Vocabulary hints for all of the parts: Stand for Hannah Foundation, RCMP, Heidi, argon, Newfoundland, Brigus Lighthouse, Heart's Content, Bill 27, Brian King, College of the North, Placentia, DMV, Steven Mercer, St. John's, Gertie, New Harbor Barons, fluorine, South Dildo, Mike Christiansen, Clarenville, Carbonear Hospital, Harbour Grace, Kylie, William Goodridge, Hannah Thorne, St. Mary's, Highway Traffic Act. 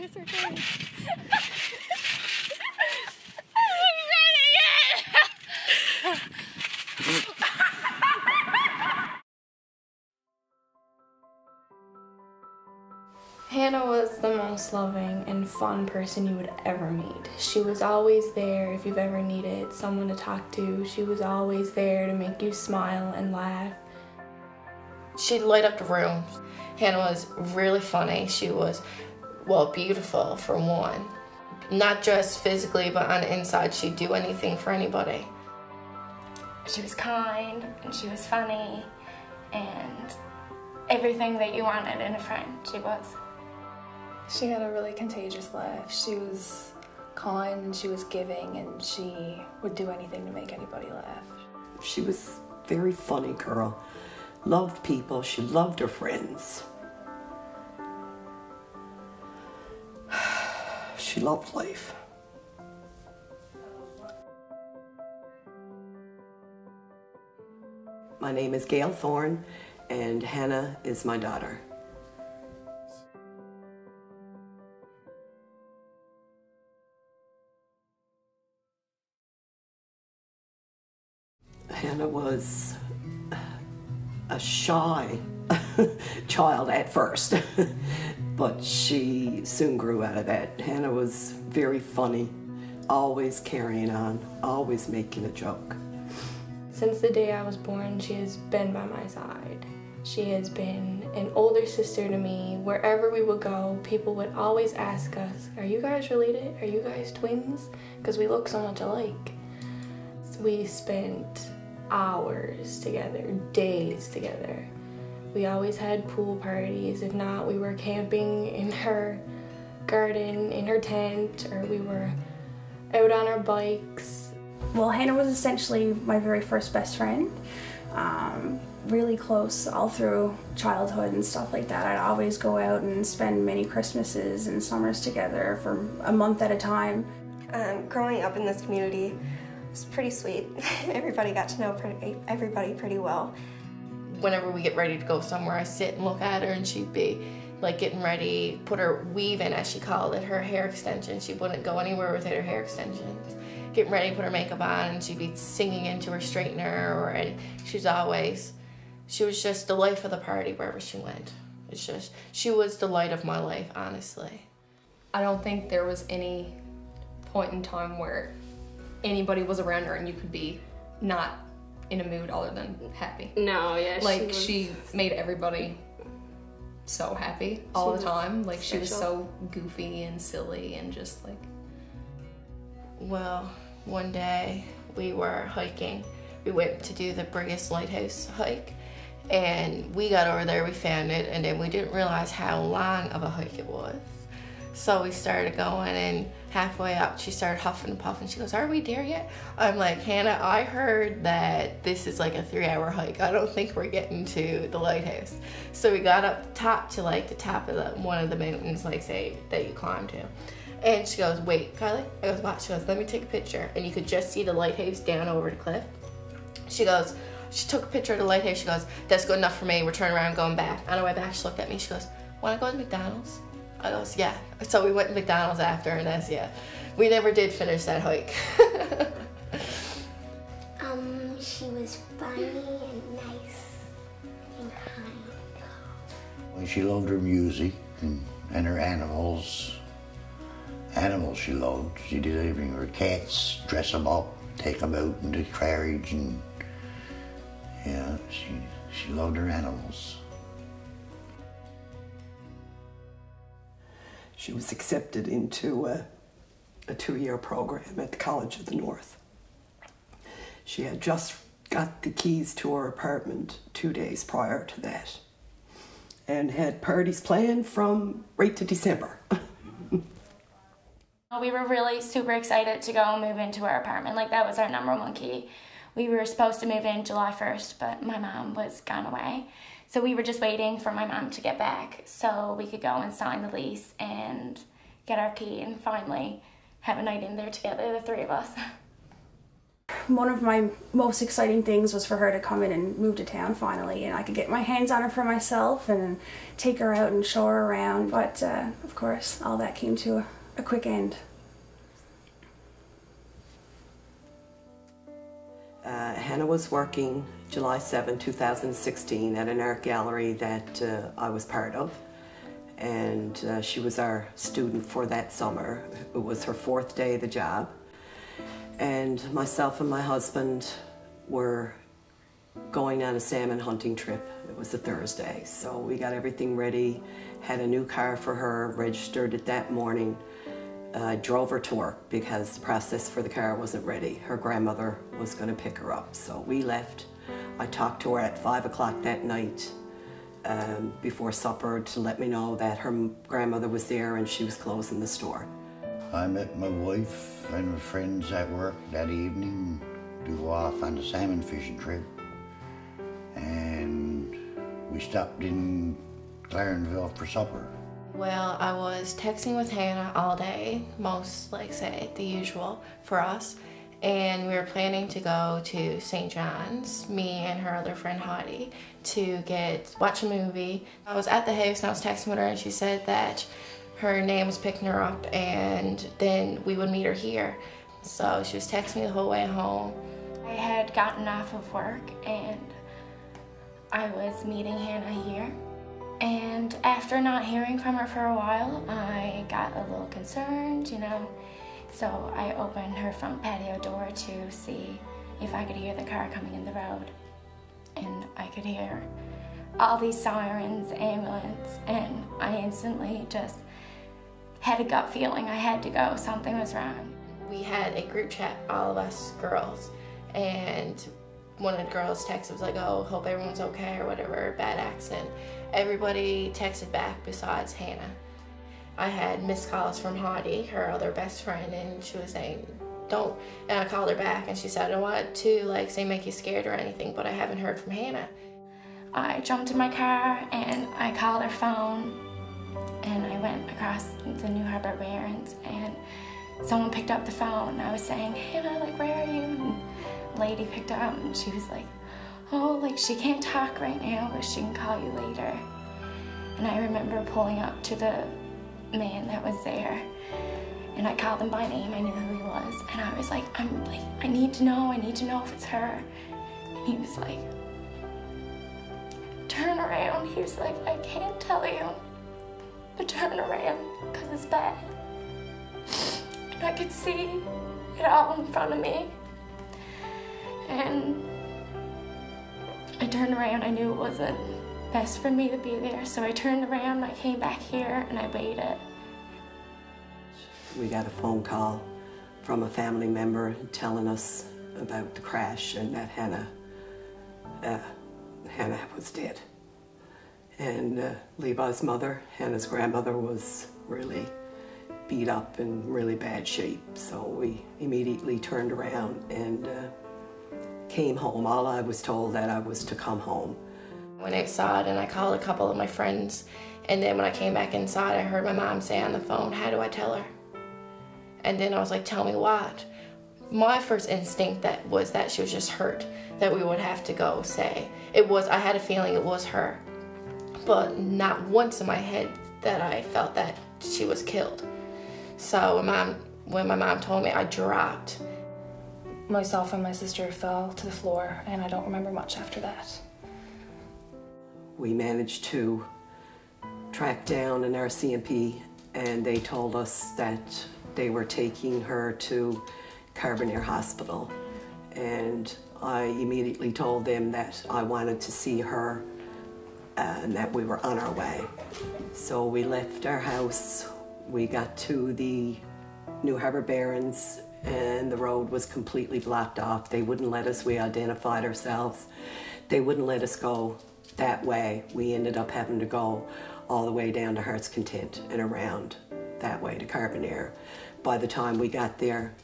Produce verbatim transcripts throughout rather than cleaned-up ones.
Yes, we're going. Hannah was the most loving and fun person you would ever meet. She was always there if you've ever needed someone to talk to. She was always there to make you smile and laugh. She'd light up the room. Hannah was really funny. She was, well, beautiful for one. Not just physically, but on the inside, she'd do anything for anybody. She was kind and she was funny and everything that you wanted in a friend, she was. She had a really contagious laugh. She was kind and she was giving and she would do anything to make anybody laugh. She was a very funny girl, loved people, she loved her friends. She loved life. My name is Gail Thorne and Hannah is my daughter. Hannah was a shy child at first, but she soon grew out of that. Hannah was very funny, always carrying on, always making a joke. Since the day I was born, she has been by my side. She has been an older sister to me. Wherever we would go, people would always ask us, are you guys related? Are you guys twins? Because we look so much alike. We spent hours together, days together. We always had pool parties. If not, we were camping in her garden, in her tent, or we were out on our bikes. Well, Hannah was essentially my very first best friend. Um, really close all through childhood and stuff like that. I'd always go out and spend many Christmases and summers together for a month at a time. Um, growing up in this community, it's pretty sweet. Everybody got to know pretty, everybody pretty well. Whenever we get ready to go somewhere, I sit and look at her and she'd be like getting ready, put her weave in, as she called it, her hair extension. She wouldn't go anywhere without her hair extensions. Getting ready, put her makeup on, and she'd be singing into her straightener or any, she was always, she was just the life of the party wherever she went. It's just, she was the light of my life, honestly. I don't think there was any point in time where anybody was around her and you could be not in a mood other than happy. No, yeah, like she, was, she made everybody so happy all the time. Like special. She was so goofy and silly and just like. Well, one day we were hiking. We went to do the Brigus Lighthouse hike, and we got over there. We found it, and then we didn't realize how long of a hike it was. So we started going, and halfway up, she started huffing and puffing. She goes, are we there yet? I'm like, Hannah, I heard that this is like a three-hour hike. I don't think we're getting to the lighthouse. So we got up top to like the top of the, one of the mountains, like say, that you climb to. And she goes, wait, Kylie? I goes, watch. She goes, let me take a picture. And you could just see the lighthouse down over the cliff. She goes, she took a picture of the lighthouse. She goes, that's good enough for me. We're turning around and going back. On our way back, she looked at me. She goes, want to go to McDonald's? I goes, yeah. So we went to McDonald's after, and that's, yeah. We never did finish that hike. um, she was funny and nice and kind. Well, she loved her music and, and her animals. Animals she loved. She did everything. Her cats, dress them up, take them out in the carriage, and yeah, she, she loved her animals. She was accepted into a, a two-year program at the College of the North. She had just got the keys to her apartment two days prior to that and had parties planned from right to December. We were really super excited to go and move into our apartment. Like, that was our number one key. We were supposed to move in July first, but my mom was gone away. So we were just waiting for my mom to get back so we could go and sign the lease and get our key and finally have a night in there together, the three of us. One of my most exciting things was for her to come in and move to town finally, and I could get my hands on her for myself and take her out and show her around. But uh, of course, all that came to a, a quick end. Uh, Hannah was working July seventh two thousand sixteen at an art gallery that uh, I was part of, and uh, she was our student for that summer. It was her fourth day of the job, and myself and my husband were going on a salmon hunting trip. It was a Thursday, so we got everything ready, had a new car for her, registered it that morning, uh, drove her to work because the process for the car wasn't ready. Her grandmother was going to pick her up, so we left. I talked to her at five o'clock that night um, before supper to let me know that her grandmother was there and she was closing the store. I met my wife and my friends at work that evening to go off on a salmon fishing trip, and we stopped in Clarenville for supper. Well, I was texting with Hannah all day, most like say the usual for us, and we were planning to go to Saint John's, me and her other friend Heidi, to get watch a movie. I was at the house and I was texting with her, and she said that her name was picking her up and then we would meet her here. So she was texting me the whole way home. I had gotten off of work and I was meeting Hannah here. And after not hearing from her for a while, I got a little concerned, you know. So I opened her front patio door to see if I could hear the car coming in the road. And I could hear all these sirens, ambulance, and I instantly just had a gut feeling I had to go, something was wrong. We had a group chat, all of us girls, and one of the girls texted, was like, oh, hope everyone's okay or whatever, bad accident. Everybody texted back besides Hannah. I had missed calls from Heidi, her other best friend, and she was saying, don't, and I called her back and she said, I don't want to like say make you scared or anything, but I haven't heard from Hannah. I jumped in my car and I called her phone and I went across the New Harbor Barons and someone picked up the phone and I was saying, Hannah, like, where are you? And the lady picked up and she was like, oh, like, she can't talk right now, but she can call you later. And I remember pulling up to the man that was there and I called him by name, I knew who he was, and I was like, I'm like, I need to know, I need to know if it's her. And he was like, turn around. He was like, I can't tell you, but turn around, because it's bad. And I could see it all in front of me. And I turned around, I knew it wasn't best for me to be there, so I turned around, I came back here, and I waited. We got a phone call from a family member telling us about the crash and that Hannah, uh, Hannah was dead. And uh, Levi's mother, Hannah's grandmother, was really beat up in really bad shape. So we immediately turned around and uh, came home. All I was told that I was to come home. When I saw it, and I called a couple of my friends, and then when I came back inside, I heard my mom say on the phone, how do I tell her? And then I was like, tell me what? My first instinct that was that she was just hurt, that we would have to go say. It was, I had a feeling it was her. But not once in my head that I felt that she was killed. So when, mom, when my mom told me, I dropped. Myself and my sister fell to the floor, and I don't remember much after that. We managed to track down an R C M P, and they told us that they were taking her to Carbonear Hospital. And I immediately told them that I wanted to see her uh, and that we were on our way. So we left our house, we got to the New Harbor Barons, and the road was completely blocked off. They wouldn't let us, we identified ourselves. They wouldn't let us go that way. We ended up having to go all the way down to Heart's Content and around that way to Carbonear. By the time we got there,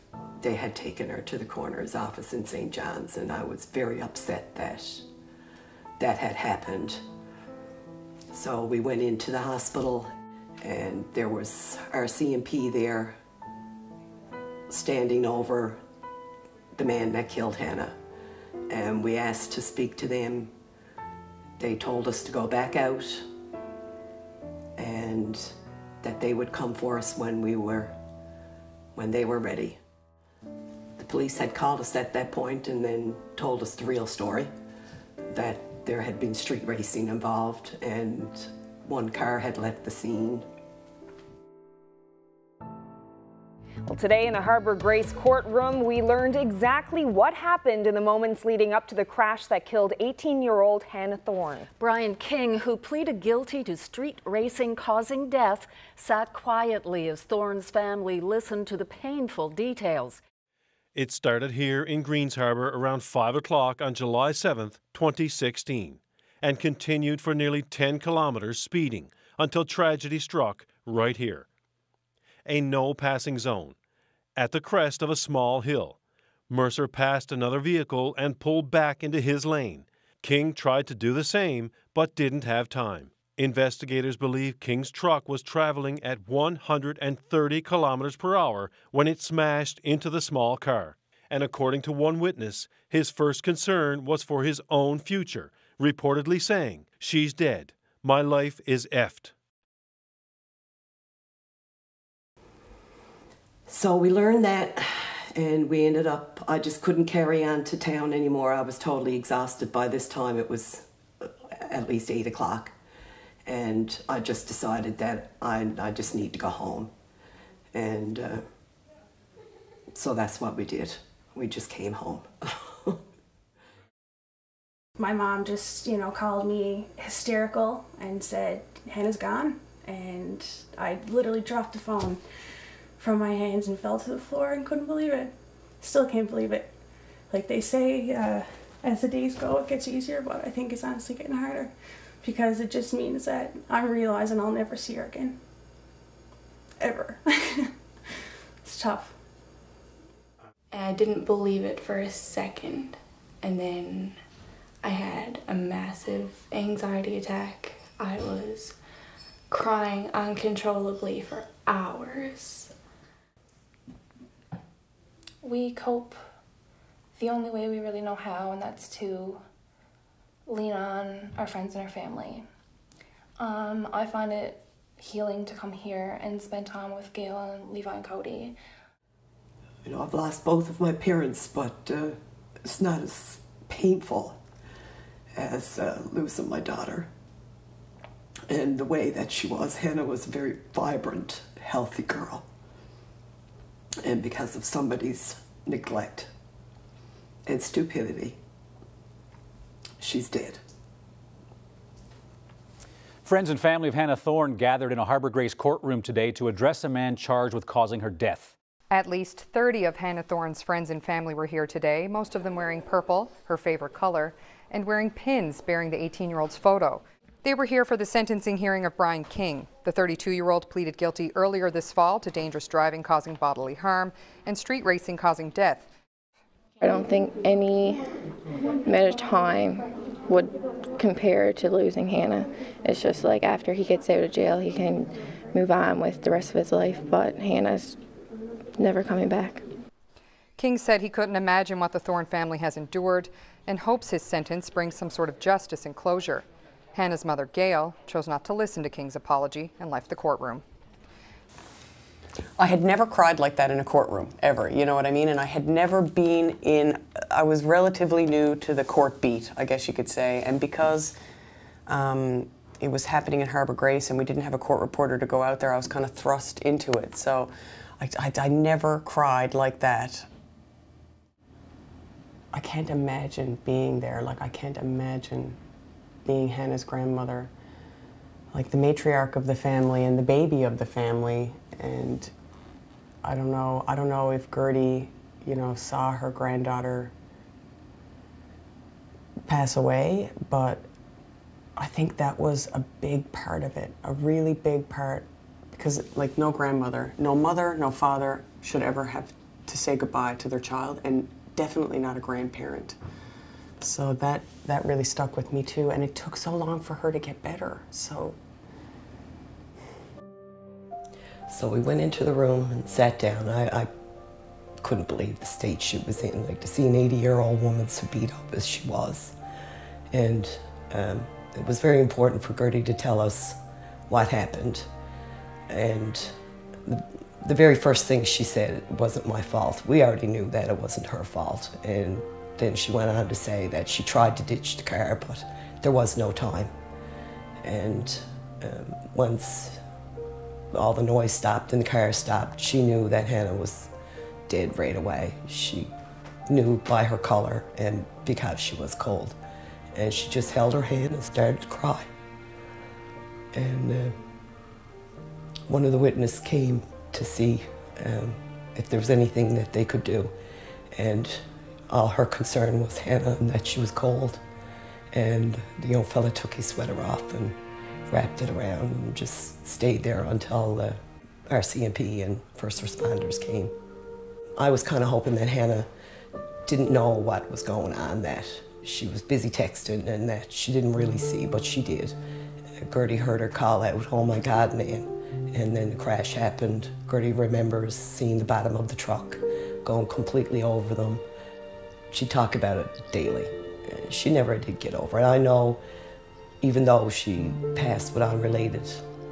they had taken her to the coroner's office in Saint John's, and I was very upset that that had happened. So we went into the hospital, and there was our R C M P there standing over the man that killed Hannah. And we asked to speak to them. They told us to go back out and that they would come for us when we were, when they were ready. The police had called us at that point and then told us the real story, that there had been street racing involved and one car had left the scene. Well, today in the Harbour Grace courtroom, we learned exactly what happened in the moments leading up to the crash that killed eighteen-year-old Hannah Thorne. Brian King, who pleaded guilty to street racing causing death, sat quietly as Thorne's family listened to the painful details. It started here in Greens Harbour around five o'clock on July seventh, twenty sixteen, and continued for nearly ten kilometres speeding until tragedy struck right here. A no-passing zone. At the crest of a small hill, Mercer passed another vehicle and pulled back into his lane. King tried to do the same, but didn't have time. Investigators believe King's truck was traveling at one hundred thirty kilometers per hour when it smashed into the small car. And according to one witness, his first concern was for his own future, reportedly saying, "She's dead. My life is effed." So we learned that, and we ended up, I just couldn't carry on to town anymore. I was totally exhausted by this time. It was at least eight o'clock. And I just decided that I, I just need to go home. And uh, so that's what we did. We just came home. My mom just, you know, called me hysterical and said, "Hannah's gone." And I literally dropped the phone from my hands and fell to the floor and couldn't believe it. Still can't believe it. Like they say, uh, as the days go, it gets easier, but I think it's honestly getting harder, because it just means that I'm realizing I'll never see her again. Ever. It's tough. I didn't believe it for a second, and then I had a massive anxiety attack. I was crying uncontrollably for hours. We cope the only way we really know how, and that's to lean on our friends and our family. Um, I find it healing to come here and spend time with Gail and Levi and Cody. You know, I've lost both of my parents, but uh, it's not as painful as uh, losing my daughter. And the way that she was, Hannah was a very vibrant, healthy girl. And because of somebody's neglect and stupidity, she's dead. Friends and family of Hannah Thorne gathered in a Harbour Grace courtroom today to address a man charged with causing her death. At least thirty of Hannah Thorne's friends and family were here today, most of them wearing purple, her favorite color, and wearing pins bearing the eighteen-year-old's photo. They were here for the sentencing hearing of Brian King. The thirty-two-year-old pleaded guilty earlier this fall to dangerous driving causing bodily harm and street racing causing death. I don't think any amount of time would compare to losing Hannah. It's just like after he gets out of jail, he can move on with the rest of his life, but Hannah's never coming back. King said he couldn't imagine what the Thorne family has endured and hopes his sentence brings some sort of justice and closure. Hannah's mother, Gail, chose not to listen to King's apology and left the courtroom. I had never cried like that in a courtroom, ever, you know what I mean? And I had never been in, I was relatively new to the court beat, I guess you could say, and because um, it was happening in Harbour Grace and we didn't have a court reporter to go out there, I was kind of thrust into it. So I, I, I never cried like that. I can't imagine being there, like I can't imagine being Hannah's grandmother, like the matriarch of the family and the baby of the family. And I don't know, I don't know if Gertie, you know, saw her granddaughter pass away, but I think that was a big part of it, a really big part, because like no grandmother, no mother, no father should ever have to say goodbye to their child, and definitely not a grandparent. So that, that really stuck with me too, and it took so long for her to get better, so. So we went into the room and sat down. I, I couldn't believe the state she was in, like to see an eighty-year-old woman so beat up as she was. And um, it was very important for Gertie to tell us what happened. And the, the very first thing she said, it wasn't my fault. We already knew that it wasn't her fault. And then she went on to say that she tried to ditch the car, but there was no time. And um, once all the noise stopped and the car stopped, she knew that Hannah was dead right away. She knew by her color and because she was cold. And she just held her hand and started to cry. And uh, one of the witnesses came to see um, if there was anything that they could do. And all her concern was Hannah and that she was cold. And the young fella took his sweater off and wrapped it around and just stayed there until the R C M P and first responders came. I was kind of hoping that Hannah didn't know what was going on, that she was busy texting and that she didn't really see, but she did. Gertie heard her call out, "Oh my God, man." And then the crash happened. Gertie remembers seeing the bottom of the truck going completely over them. She talked about it daily. She never did get over it. I know, even though she passed with unrelated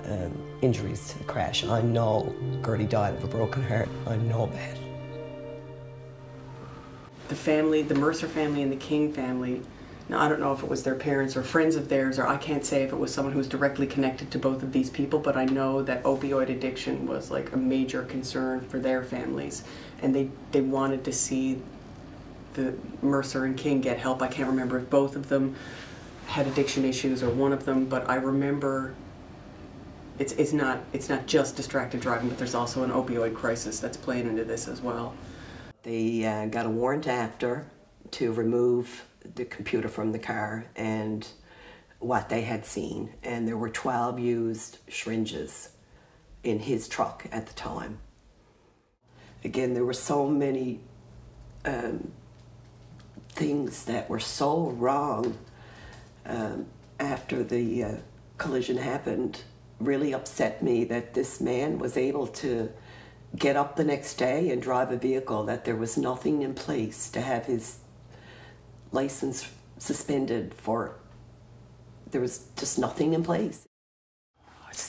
um, injuries to the crash, I know Gertie died of a broken heart. I know that. The family, the Mercer family and the King family, now I don't know if it was their parents or friends of theirs, or I can't say if it was someone who was directly connected to both of these people, but I know that opioid addiction was like a major concern for their families, and they, they wanted to see the Mercer and King get help. I can't remember if both of them had addiction issues or one of them, but I remember it's, it's, not, it's not just distracted driving, but there's also an opioid crisis that's playing into this as well. They uh, got a warrant after to remove the computer from the car and what they had seen, and there were twelve used syringes in his truck at the time. Again, there were so many um, things that were so wrong um, after the uh, collision happened. Really upset me that this man was able to get up the next day and drive a vehicle, that there was nothing in place to have his license suspended for. There was just nothing in place.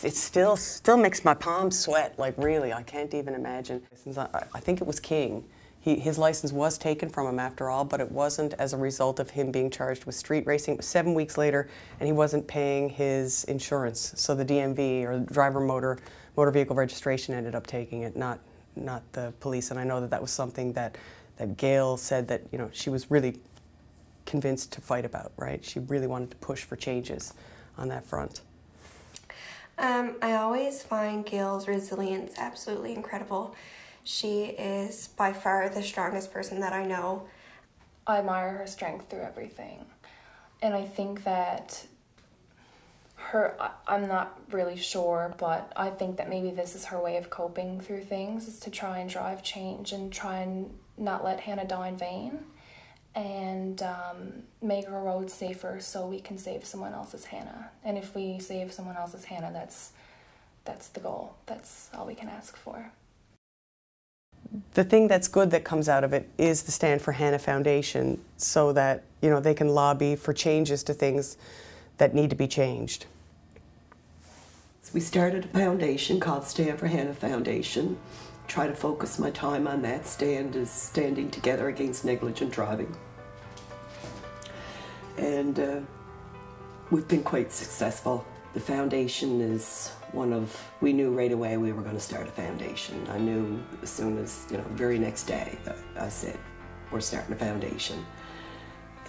It still still makes my palms sweat, like really, I can't even imagine. Since I, I think it was King. He, his license was taken from him after all, but it wasn't as a result of him being charged with street racing. It was seven weeks later, and he wasn't paying his insurance, so the D M V, or driver motor, motor vehicle registration, ended up taking it, not, not the police. And I know that that was something that, that Gail said that, you know, she was really convinced to fight about, right? She really wanted to push for changes on that front. Um, I always find Gail's resilience absolutely incredible. She is by far the strongest person that I know. I admire her strength through everything. And I think that her, I'm not really sure, but I think that maybe this is her way of coping through things, is to try and drive change and try and not let Hannah die in vain, and um, make our road safer so we can save someone else's Hannah. And if we save someone else's Hannah, that's, that's the goal. That's all we can ask for. The thing that's good that comes out of it is the Stand for Hannah Foundation, so that, you know, they can lobby for changes to things that need to be changed. We started a foundation called Stand for Hannah Foundation. Try to focus my time on that. Stand is standing together against negligent driving. And uh, we've been quite successful. The foundation is one of, we knew right away we were going to start a foundation. I knew as soon as, you know, the very next day, I said, we're starting a foundation.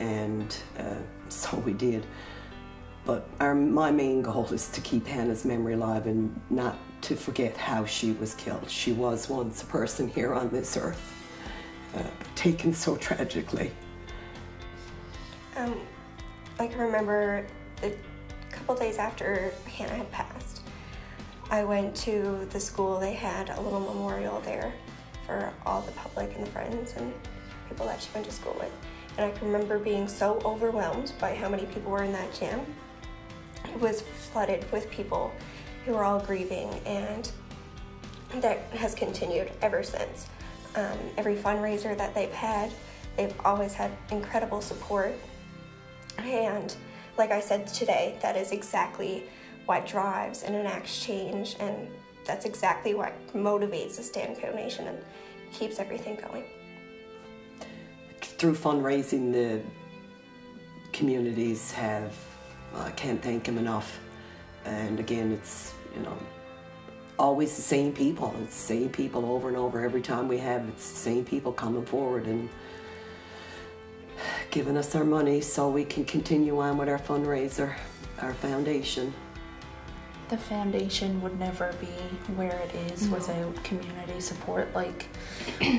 And uh, so we did. But our, my main goal is to keep Hannah's memory alive and not to forget how she was killed. She was once a person here on this earth, uh, taken so tragically. Um, I can remember the couple days after Hannah had passed, I went to the school. They had a little memorial there for all the public and the friends and people that she went to school with. And I can remember being so overwhelmed by how many people were in that gym. It was flooded with people who were all grieving, and that has continued ever since. um, every fundraiser that they've had. They've always had incredible support. And like I said today, that is exactly what drives and enacts change, and that's exactly what motivates the Stand Co Nation and keeps everything going. Through fundraising, the communities have, I uh, can't thank them enough. And again, it's, you know, always the same people. It's the same people over and over. Every time we have, it's the same people coming forward and giving us our money so we can continue on with our fundraiser, our foundation. The foundation would never be where it is no. without community support like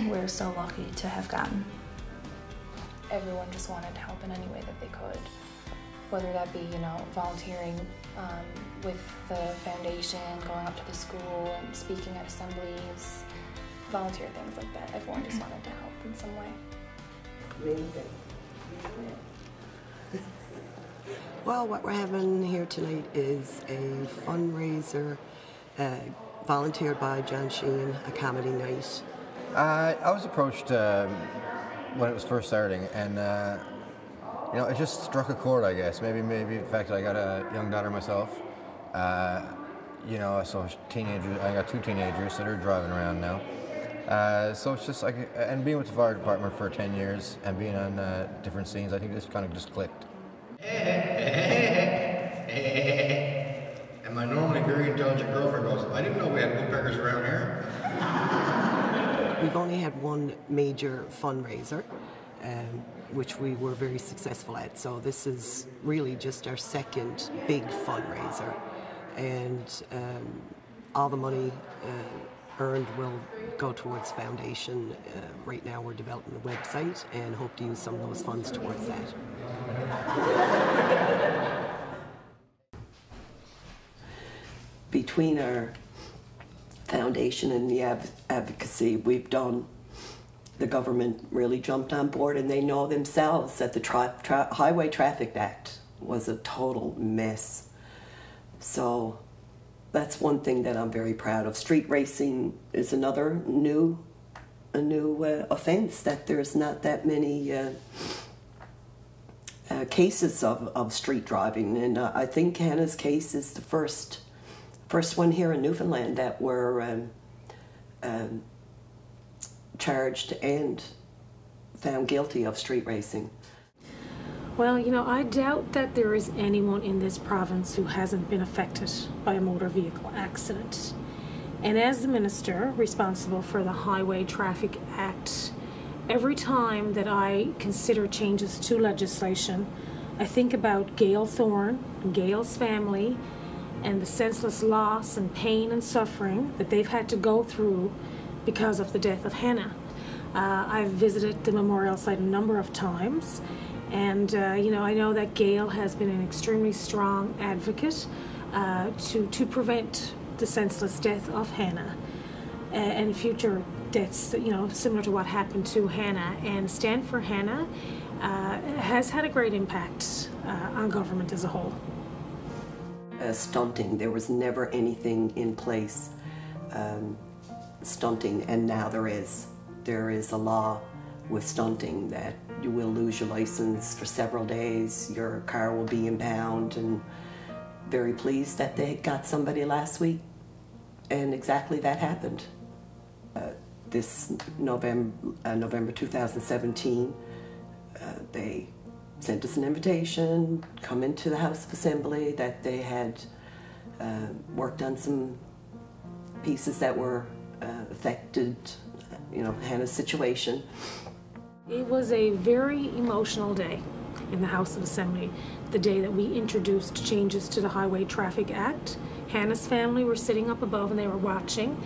we're so lucky to have gotten. Everyone just wanted to help in any way that they could, whether that be, you know, volunteering um, with the foundation, going up to the school and speaking at assemblies, volunteer things like that. Everyone just wanted to help in some way. Well, what we're having here tonight is a fundraiser uh, volunteered by John Sheen, a comedy night. Uh, I was approached uh, when it was first starting, and uh, you know, it just struck a chord, I guess. Maybe, maybe in fact, I got a young daughter myself. Uh, you know, so teenagers. I got two teenagers that are driving around now. Uh, so it's just like, and being with the fire department for ten years and being on uh, different scenes, I think this kind of just clicked. And my normally very intelligent girlfriend goes, I didn't know we had woodpeckers around here. We've only had one major fundraiser, um, which we were very successful at. So this is really just our second big fundraiser. And um, all the money uh, earned will go towards foundation. Uh, right now we're developing a website and hope to use some of those funds towards that. Between our foundation and the adv advocacy we've done, the government really jumped on board, and they know themselves that the tra tra Highway Traffic Act was a total mess. So that's one thing that I'm very proud of. Street racing is another new, a new uh, offense that there's not that many uh, uh, cases of, of street driving. And uh, I think Hannah's case is the first, first one here in Newfoundland that were um, um, charged and found guilty of street racing. Well, you know, I doubt that there is anyone in this province who hasn't been affected by a motor vehicle accident. And as the minister responsible for the Highway Traffic Act, every time that I consider changes to legislation, I think about Gail Thorne and Gail's family and the senseless loss and pain and suffering that they've had to go through because of the death of Hannah. Uh, I've visited the memorial site a number of times. And, uh, you know, I know that Gail has been an extremely strong advocate uh, to, to prevent the senseless death of Hannah and future deaths, you know, similar to what happened to Hannah. And Stand for Hannah uh, has had a great impact uh, on government as a whole. Uh, stunting, there was never anything in place, um, stunting, and now there is. There is a law with stunting that you will lose your license for several days, your car will be impounded, and very pleased that they got somebody last week, and exactly that happened. Uh, this November, uh, November two thousand seventeen, uh, they sent us an invitation, come into the House of Assembly, that they had uh, worked on some pieces that were uh, affected, you know, Hannah's situation. It was a very emotional day in the House of Assembly, the day that we introduced changes to the Highway Traffic Act. Hannah's family were sitting up above and they were watching,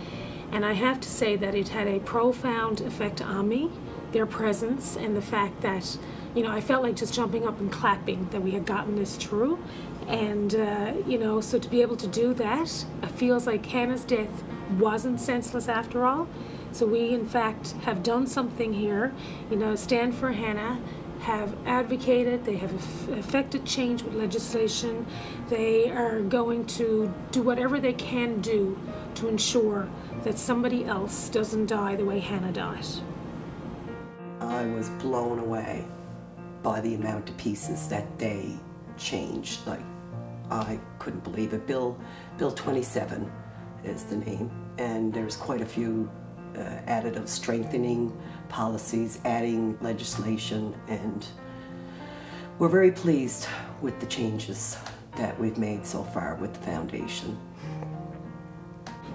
and I have to say that it had a profound effect on me, their presence, and the fact that, you know, I felt like just jumping up and clapping that we had gotten this through. And, uh, you know, so to be able to do that, it feels like Hannah's death wasn't senseless after all. So we, in fact, have done something here. You know, Stand for Hannah have advocated, they have affected change with legislation. They are going to do whatever they can do to ensure that somebody else doesn't die the way Hannah died. I was blown away by the amount of pieces that they changed. Like, I couldn't believe it. Bill, Bill twenty-seven is the name, and there's quite a few uh, additive strengthening policies, adding legislation, and we're very pleased with the changes that we've made so far with the foundation.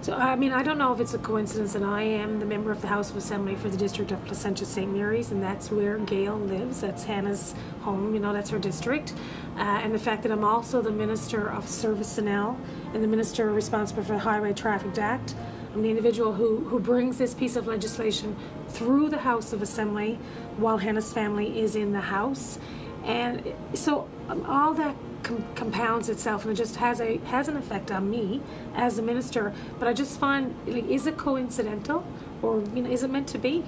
So, I mean, I don't know if it's a coincidence that I am the member of the House of Assembly for the district of Placentia Saint Mary's, and that's where Gail lives. That's Hannah's home, you know, that's her district. Uh, and the fact that I'm also the Minister of Service-Personnel and the Minister responsible for the Highway Traffic Act. I'm the individual who, who brings this piece of legislation through the House of Assembly while Hannah's family is in the House. And so um, all that compounds itself, and it just has a has an effect on me as a minister. But I just find, like, is it coincidental, or, you know, is it meant to be?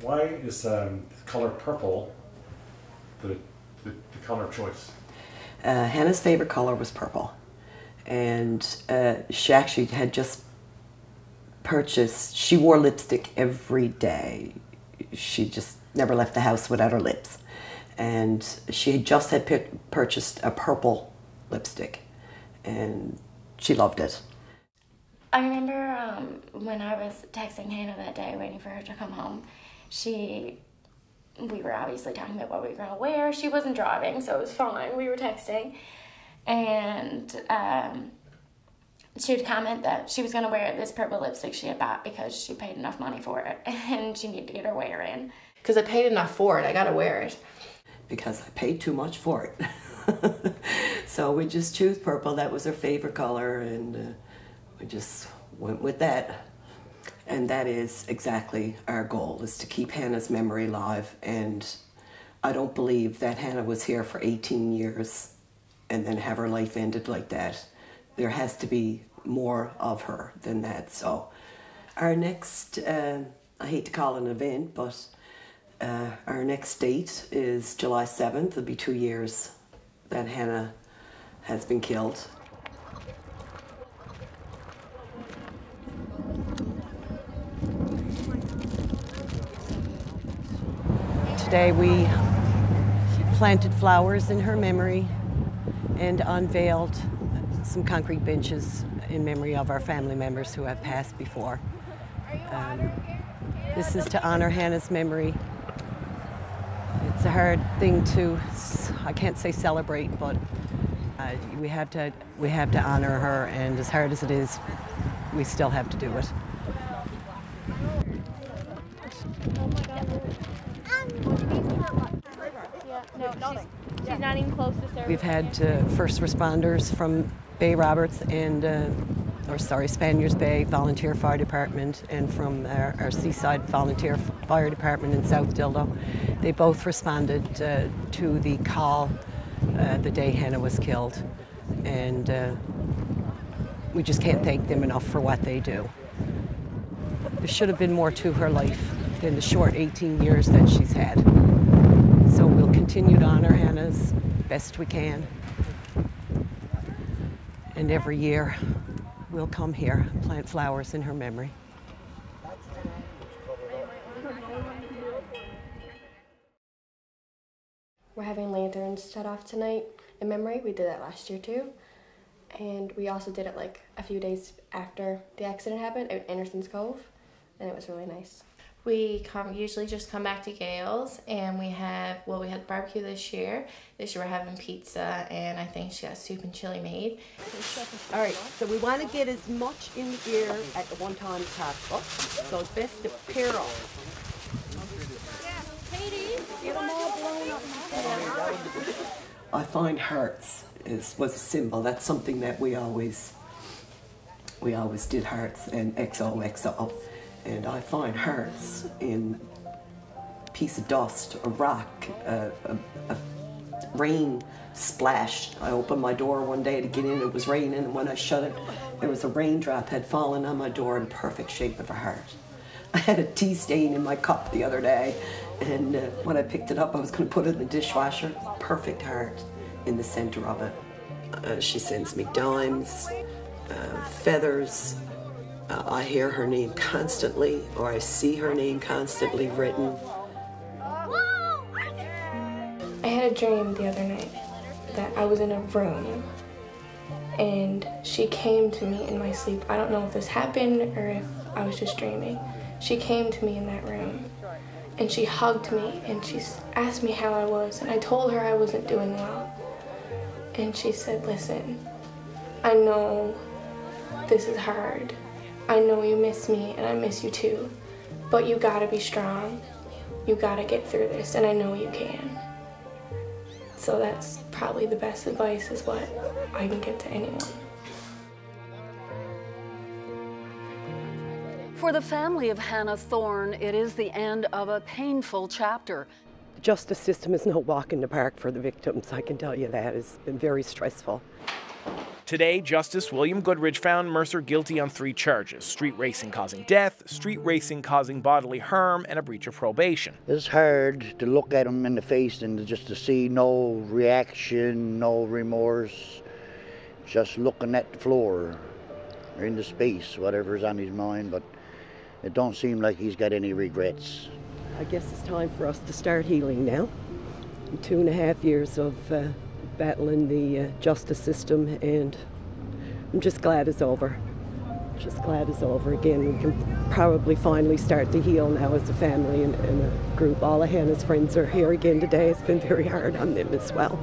Why is um, the color purple the, the, the color of choice? Uh, Hannah's favorite color was purple, and uh, she actually had just purchased. She wore lipstick every day. She just never left the house without her lips, and she had just had purchased a purple lipstick, and she loved it. I remember um, when I was texting Hannah that day, waiting for her to come home, she, we were obviously talking about what we were going to wear. She wasn't driving, so it was fine. We were texting, and um, she would comment that she was going to wear this purple lipstick she had bought because she paid enough money for it, and she needed to get her wear in. Because I paid enough for it, I gotta wear it. Because I paid too much for it. So we just chose purple. That was her favorite color, and uh, we just went with that. And that is exactly our goal, is to keep Hannah's memory alive. And I don't believe that Hannah was here for eighteen years and then have her life ended like that. There has to be more of her than that. So our next, uh, I hate to call it an event, but Uh, our next date is July seventh. It'll be two years that Hannah has been killed. Today we planted flowers in her memory and unveiled some concrete benches in memory of our family members who have passed before. Um, this is to honor Hannah's memory. It's a hard thing to, I can't say celebrate, but uh, we have to we have to honor her, and as hard as it is, we still have to do it. We've had uh, first responders from Bay Roberts and, uh, or sorry, Spaniards Bay Volunteer Fire Department, and from our, our Seaside Volunteer Fire Department in South Dildo. They both responded uh, to the call uh, the day Hannah was killed, and uh, we just can't thank them enough for what they do. There should have been more to her life than the short eighteen years that she's had. So we'll continue to honor Hannah as best we can. And every year we'll come here, plant flowers in her memory. We're having lanterns set off tonight in memory. We did that last year too. And we also did it like a few days after the accident happened at Anderson's Cove, and it was really nice. We come, usually just come back to Gail's, and we have, well, we had barbecue this year. This year we're having pizza, and I think she got soup and chili made. All right, so we want to get as much in the air at the one time as possible, so it's best to pair off. I find hearts is, was a symbol. That's something that we always, we always did, hearts and X O X O. And I find hearts in a piece of dust, a rock, a, a, a rain splash. I opened my door one day to get in, it was raining, and when I shut it, there was a raindrop had fallen on my door in perfect shape of a heart. I had a tea stain in my cup the other day, and uh, when I picked it up, I was going to put it in the dishwasher. Perfect heart in the center of it. Uh, she sends me dimes, uh, feathers. Uh, I hear her name constantly, or I see her name constantly written. I had a dream the other night that I was in a room and she came to me in my sleep. I don't know if this happened or if I was just dreaming. She came to me in that room and she hugged me and she asked me how I was, and I told her I wasn't doing well. And she said, "Listen, I know this is hard. I know you miss me and I miss you too, but you gotta be strong. You gotta get through this, and I know you can." So that's probably the best advice is what I can give to anyone. For the family of Hannah Thorne, it is the end of a painful chapter. The justice system is no walk in the park for the victims, I can tell you that. It's been very stressful. Today, Justice William Goodridge found Mercer guilty on three charges: street racing causing death, street racing causing bodily harm, and a breach of probation. It's hard to look at him in the face and just to see no reaction, no remorse, just looking at the floor or into space, whatever's on his mind, but it don't seem like he's got any regrets. I guess it's time for us to start healing now. Two and a half years of uh, battling the uh, justice system, and I'm just glad it's over. Just glad it's over. Again, we can probably finally start to heal now as a family and, and a group. All of Hannah's friends are here again today. It's been very hard on them as well.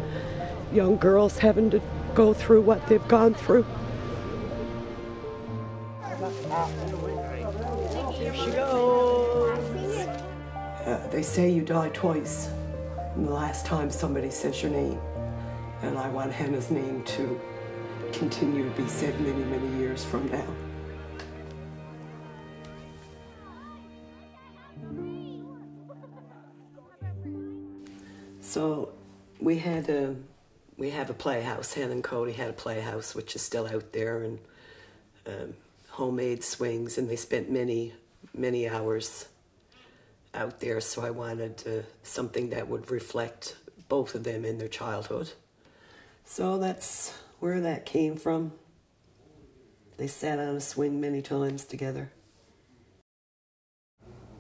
Young girls having to go through what they've gone through. Here she goes. Uh, they say you die twice, and the last time somebody says your name. And I want Hannah's name to continue to be said many, many years from now. So we had a, we have a playhouse. Hannah and Cody had a playhouse, which is still out there, and um, homemade swings, and they spent many, many hours out there. So I wanted uh, something that would reflect both of them in their childhood. So that's where that came from. They sat on a swing many times together.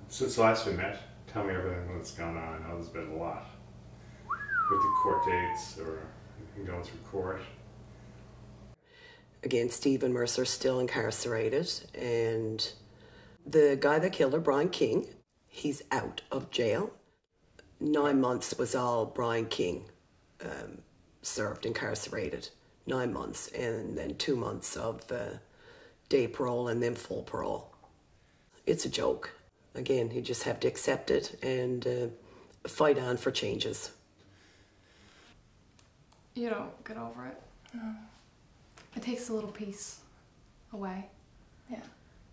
Since last we met, tell me everything that's gone on. I know there's been a lot. With the court dates or going through court. Again, Steven Mercer still incarcerated, and the guy that killed her, Brian King, he's out of jail. Nine months was all Brian King. Um, served incarcerated, nine months, and then two months of uh, day parole and then full parole. It's a joke. Again, you just have to accept it and uh, fight on for changes. You don't get over it. No. It takes a little piece away. Yeah.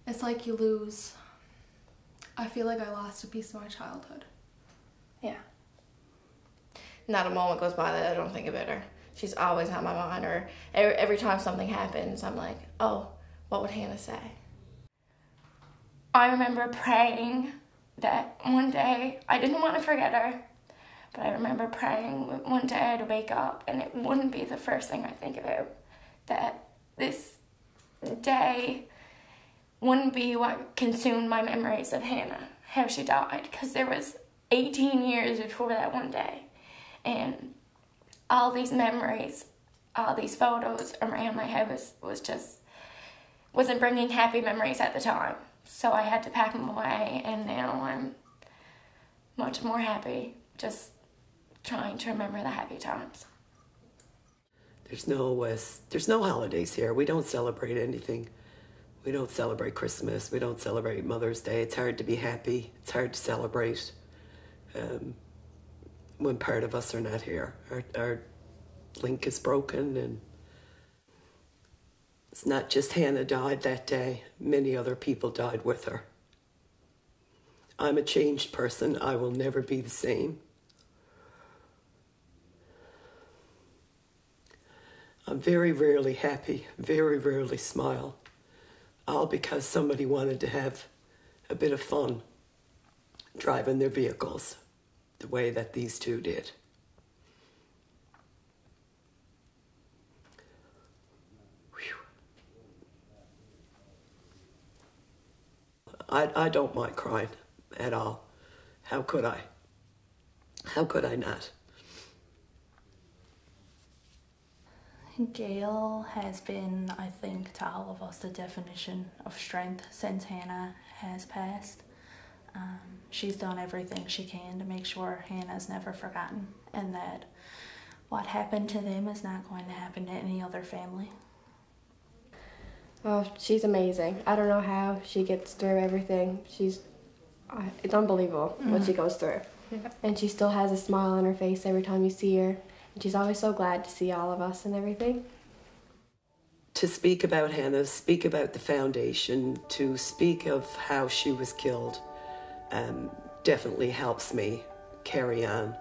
It's like you lose, I feel like I lost a piece of my childhood. Yeah. Not a moment goes by that I don't think about her. She's always on my mind, or every, every time something happens, I'm like, oh, what would Hannah say? I remember praying that one day, I didn't want to forget her, but I remember praying one day I'd wake up and it wouldn't be the first thing I think about. That this day wouldn't be what consumed my memories of Hannah, how she died, because there was eighteen years before that one day. And all these memories, all these photos around my head was, was just, wasn't bringing happy memories at the time. So I had to pack them away, and now I'm much more happy, just trying to remember the happy times. There's no, uh, there's no holidays here. We don't celebrate anything. We don't celebrate Christmas. We don't celebrate Mother's Day. It's hard to be happy. It's hard to celebrate. Um, When part of us are not here. Our, our link is broken, and it's not just Hannah died that day. Many other people died with her. I'm a changed person. I will never be the same. I'm very rarely happy, very rarely smile, all because somebody wanted to have a bit of fun driving their vehicles the way that these two did. I, I don't mind crying at all. How could I? How could I not? Gail has been, I think, to all of us, the definition of strength since Hannah has passed. Um, she's done everything she can to make sure Hannah's never forgotten, and that what happened to them is not going to happen to any other family. Oh, she's amazing. I don't know how she gets through everything. She's, uh, it's unbelievable mm-hmm. what she goes through. Yeah. And she still has a smile on her face every time you see her. And she's always so glad to see all of us and everything. To speak about Hannah, speak about the foundation, to speak of how she was killed, um, definitely helps me carry on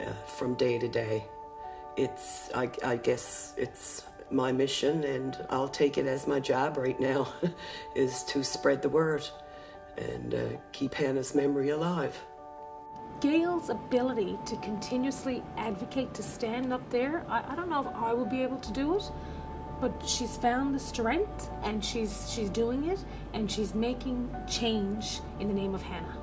uh, from day to day. It's, I, I guess it's my mission, and I'll take it as my job right now, is to spread the word and uh, keep Hannah's memory alive. Gail's ability to continuously advocate, to stand up there, I, I don't know if I will be able to do it, but she's found the strength, and she's, she's doing it, and she's making change in the name of Hannah.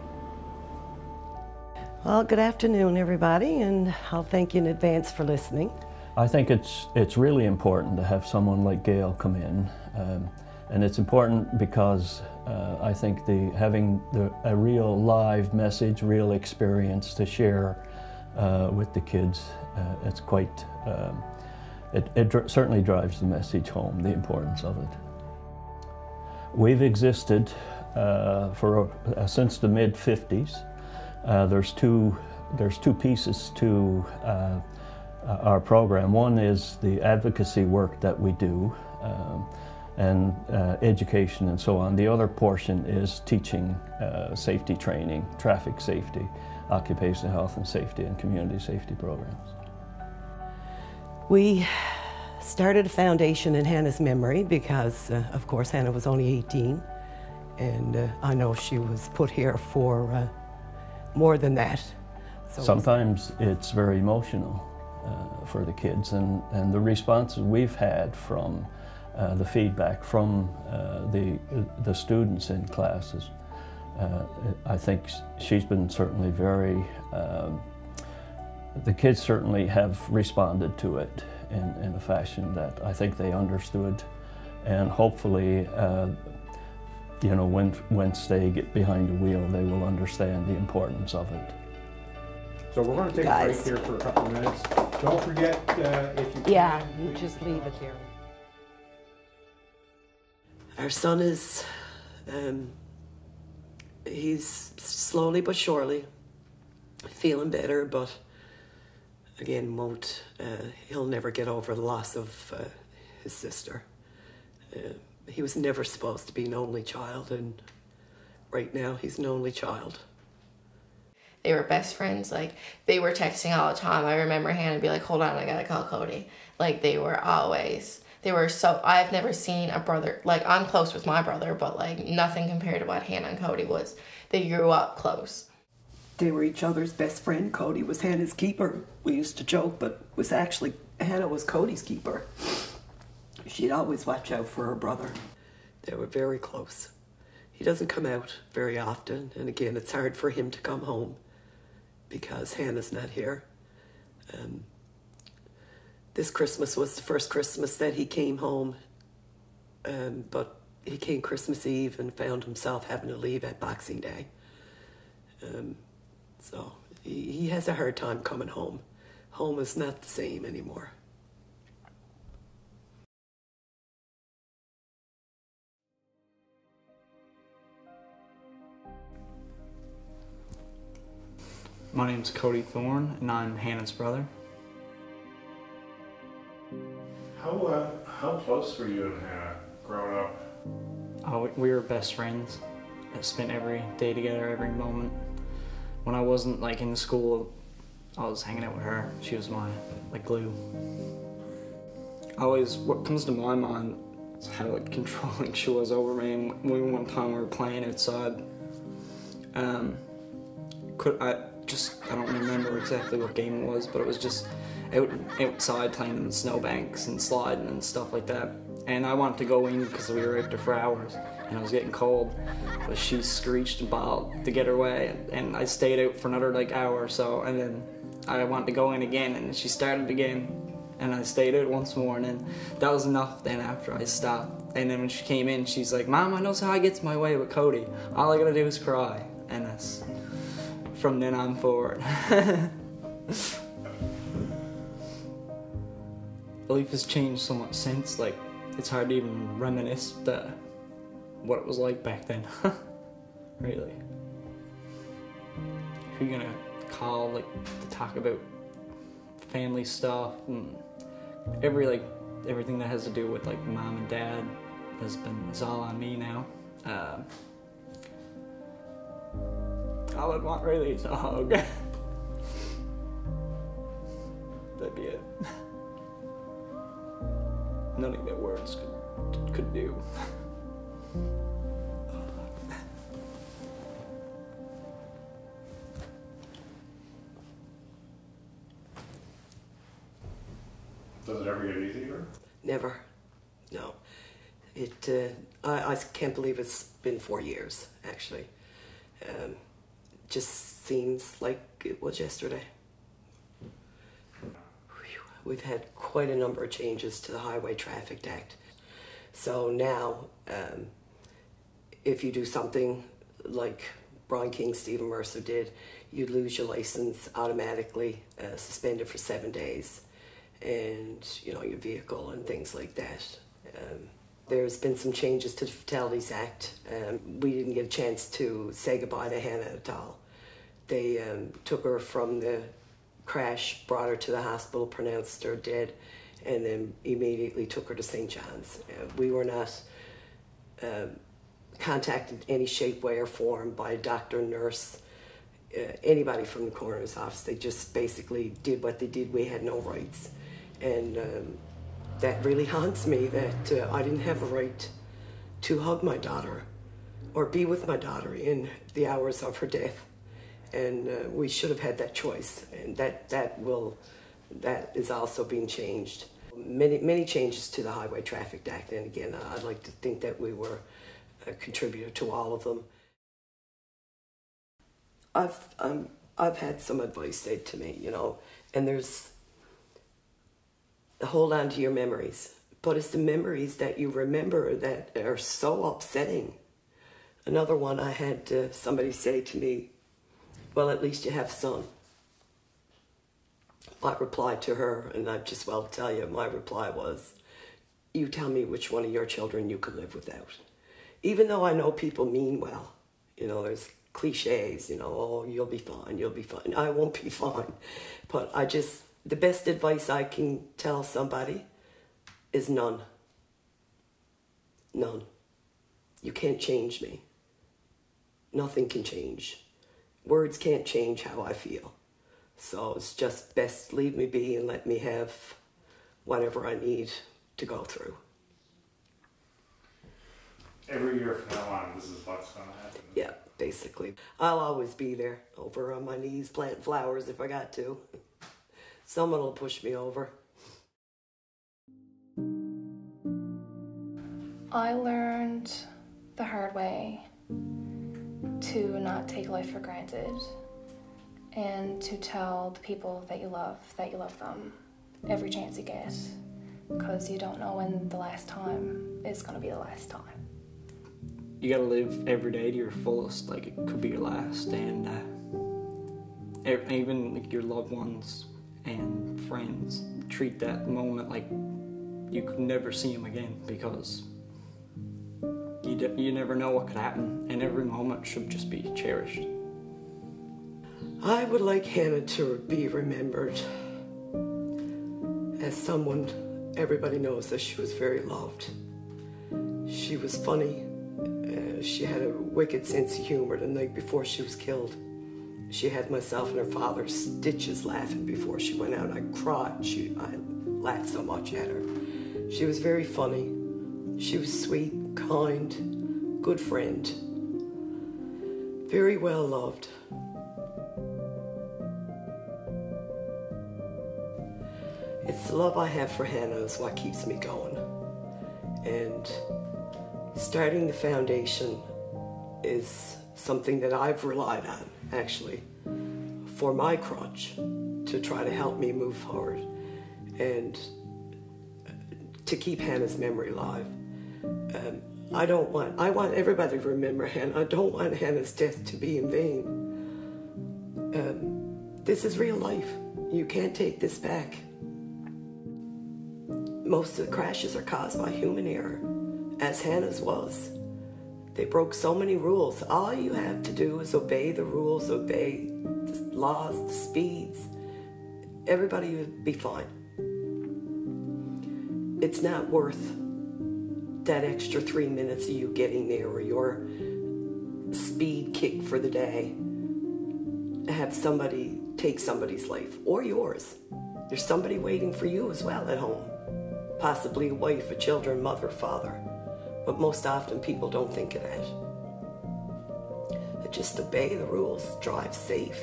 Well, good afternoon, everybody, and I'll thank you in advance for listening. I think it's, it's really important to have someone like Gail come in, um, and it's important because uh, I think the having the, a real live message, real experience to share uh, with the kids, uh, it's quite, um, it, it dr certainly drives the message home, the importance of it. We've existed uh, for uh, since the mid fifties. Uh, there's, two, there's two pieces to uh, our program. One is the advocacy work that we do, um, and uh, education and so on. The other portion is teaching uh, safety training, traffic safety, occupational health and safety, and community safety programs. We started a foundation in Hannah's memory because, uh, of course, Hannah was only eighteen, and uh, I know she was put here for uh, more than that. So sometimes it's very emotional. Uh, for the kids, and, and the responses we've had from uh, the feedback from uh, the, the students in classes. Uh, I think she's been certainly very, uh, the kids certainly have responded to it in, in a fashion that I think they understood, and hopefully, uh, you know, when, once they get behind the wheel, they will understand the importance of it. So we're going to take a break here for a couple of minutes. Don't forget, uh, if you can, yeah, you just leave it here. Our son is, um, he's slowly but surely feeling better, but again, won't, uh, he'll never get over the loss of uh, his sister. Uh, he was never supposed to be an only child, and right now he's an only child. They were best friends. Like, they were texting all the time. I remember Hannah be like, hold on, I gotta call Cody. Like, they were always, they were so, I've never seen a brother, like, I'm close with my brother, but like nothing compared to what Hannah and Cody was. They grew up close. They were each other's best friend. Cody was Hannah's keeper. We used to joke, but it was actually, Hannah was Cody's keeper. She'd always watch out for her brother. They were very close. He doesn't come out very often, and again, it's hard for him to come home because Hannah's not here. Um, this Christmas was the first Christmas that he came home, um, but he came Christmas Eve and found himself having to leave at Boxing Day. Um, so he, he has a hard time coming home. Home is not the same anymore. My name's Cody Thorne, and I'm Hannah's brother. How uh, how close were you and Hannah growing up? Oh, we were best friends. I spent every day together, every moment. When I wasn't like in school, I was hanging out with her. She was my like glue. Always, what comes to my mind is how like controlling she was over me. And we one time we were playing outside. Um, could I? Just, I don't remember exactly what game it was, but it was just out, outside playing in the snowbanks and sliding and stuff like that. And I wanted to go in because we were out there for hours and I was getting cold, but she screeched and bawled to get her way, and, and I stayed out for another like hour or so, and then I wanted to go in again and she started again and I stayed out once more, and then that was enough then after I stopped. And then when she came in, she's like, "Mom, I know how I get my way with Cody. All I gotta do is cry." And that's from then on forward. Life has changed so much since, like, it's hard to even reminisce the, what it was like back then, really. Who you gonna call, like, to talk about family stuff, and every, like, everything that has to do with, like, mom and dad has been, it's all on me now. Uh, all I'd want, really, is a hug. That'd be it. Nothing that words could, could do. Does it ever get easier? Never, no. It, uh, I, I can't believe it's been four years, actually. Um, it just seems like it was yesterday. We've had quite a number of changes to the Highway Traffic Act. So now, um, if you do something like Brian King, Steven Mercer did, you lose your license automatically, uh, suspended for seven days, and you know, your vehicle and things like that. Um, there's been some changes to the Fatalities Act. Um, we didn't get a chance to say goodbye to Hannah at all. They um, took her from the crash, brought her to the hospital, pronounced her dead, and then immediately took her to Saint John's. Uh, we were not uh, contacted in any shape, way, or form by a doctor, nurse, uh, anybody from the coroner's office. They just basically did what they did. We had no rights. And um, that really haunts me, that uh, I didn't have a right to hug my daughter or be with my daughter in the hours of her death. And uh, we should have had that choice, and that that will that is also being changed. Many many changes to the Highway Traffic Act, and again, I'd like to think that we were a contributor to all of them. I've um, I've had some advice said to me, you know, and there's hold on to your memories, but it's the memories that you remember that are so upsetting. Another one I had uh, somebody say to me, "Well, at least you have some." I replied to her, and I just well tell you, my reply was, "You tell me which one of your children you could live without." Even though I know people mean well, you know, there's cliches, you know, "Oh, you'll be fine, you'll be fine." I won't be fine. But I just, the best advice I can tell somebody is none. None. You can't change me. Nothing can change. Words can't change how I feel. So it's just best leave me be and let me have whatever I need to go through. Every year from now on, this is what's gonna happen. Yeah, basically. I'll always be there, over on my knees, planting flowers if I got to. Someone will push me over. I learned the hard way to not take life for granted, and to tell the people that you love that you love them every chance you get, because you don't know when the last time is going to be the last time. You got to live every day to your fullest, like it could be your last, and uh, even like your loved ones and friends, treat that moment like you could never see them again, because You, d you never know what could happen, and every moment should just be cherished. I would like Hannah to be remembered as someone everybody knows that she was very loved. She was funny. Uh, she had a wicked sense of humor. The night before she was killed, she had myself and her father stitches laughing before she went out. I cried. She, I laughed so much at her. She was very funny. She was sweet, kind, good friend, very well loved. It's the love I have for Hannah is what keeps me going. and starting the foundation is something that I've relied on, actually, for my crutch to try to help me move forward and to keep Hannah's memory alive. Um, I don't want, I want everybody to remember Hannah. I don't want Hannah's death to be in vain. Um, this is real life. You can't take this back. Most of the crashes are caused by human error, as Hannah's was. They broke so many rules. All you have to do is obey the rules, obey the laws, the speeds. Everybody would be fine. It's not worth that extra three minutes of you getting there or your speed kick for the day. Have somebody take somebody's life or yours. There's somebody waiting for you as well at home. Possibly a wife, a children, mother, father. But most often people don't think of that. They just obey the rules, drive safe,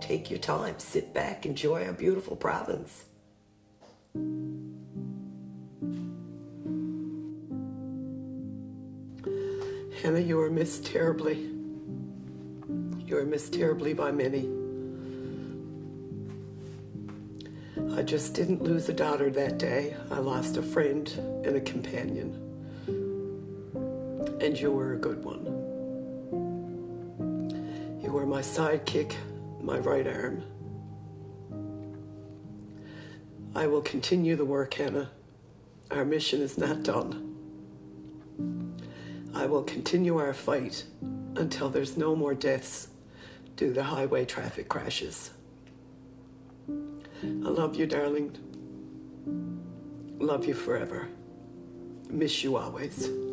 take your time, sit back, enjoy our beautiful province. Hannah, you are missed terribly. You are missed terribly by many. I just didn't lose a daughter that day. I lost a friend and a companion. And you were a good one. You were my sidekick, my right arm. I will continue the work, Hannah. Our mission is not done. I will continue our fight until there's no more deaths due to highway traffic crashes. I love you, darling. Love you forever. Miss you always.